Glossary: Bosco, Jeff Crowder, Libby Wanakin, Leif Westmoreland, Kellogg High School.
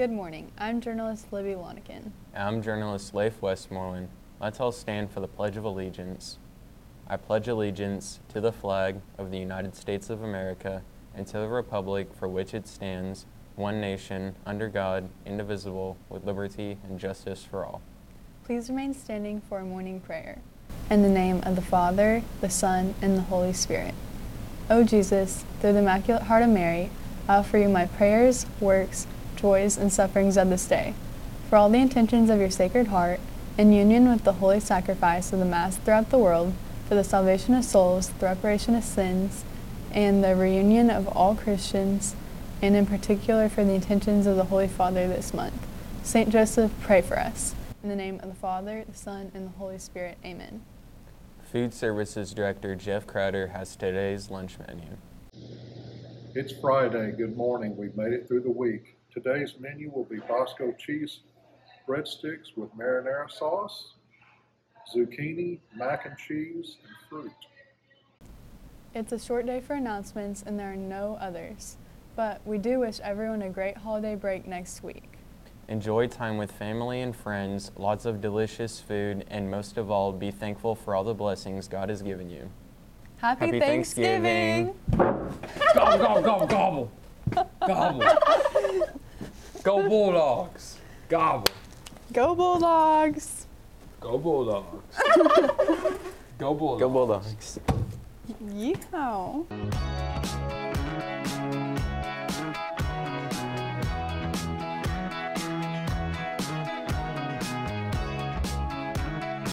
Good morning. I'm journalist Libby Wanakin. I'm journalist Leif Westmoreland. Let's all stand for the Pledge of Allegiance. I pledge allegiance to the flag of the United States of America and to the republic for which it stands, one nation, under God, indivisible, with liberty and justice for all. Please remain standing for a morning prayer. In the name of the Father, the Son, and the Holy Spirit. O Jesus, through the Immaculate Heart of Mary, I offer you my prayers, works, joys, and sufferings of this day, for all the intentions of your Sacred Heart, in union with the holy sacrifice of the Mass throughout the world, for the salvation of souls, the reparation of sins, and the reunion of all Christians, and in particular for the intentions of the Holy Father this month. Saint Joseph, pray for us. In the name of the Father, the Son, and the Holy Spirit, amen. Food Services Director Jeff Crowder has today's lunch menu. It's Friday. Good morning. We've made it through the week. Today's menu will be Bosco cheese breadsticks with marinara sauce, zucchini, mac and cheese, and fruit. It's a short day for announcements and there are no others, but we do wish everyone a great holiday break next week. Enjoy time with family and friends, lots of delicious food, and most of all, be thankful for all the blessings God has given you. Happy Thanksgiving! Gobble, gobble, gobble, gobble! Gobble! Go Bulldogs! Gobble! Go Bulldogs! Go Bulldogs! Go Bulldogs! Go Bulldogs! Yeehaw!